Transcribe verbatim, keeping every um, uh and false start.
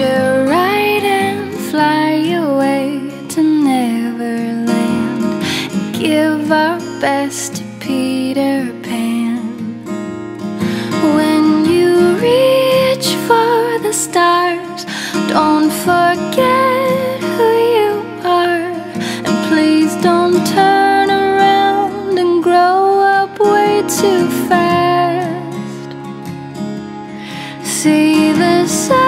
your right and fly away to Neverland and give our best to Peter Pan. When you reach for the stars, don't forget who you are, and please don't turn around and grow up way too fast. See the sun